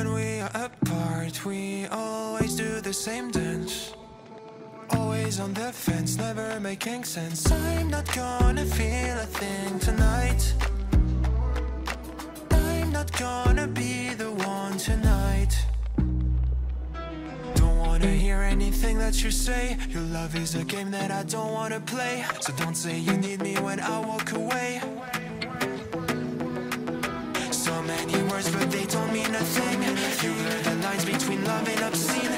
When we are apart, we always do the same dance. Always on the fence, never making sense. I'm not gonna feel a thing tonight. I'm not gonna be the one tonight. Don't wanna hear anything that you say. Your love is a game that I don't wanna play. So don't say you need me when I walk away. So many words, but they don't mean a thing. You blur the lines between love and obscene.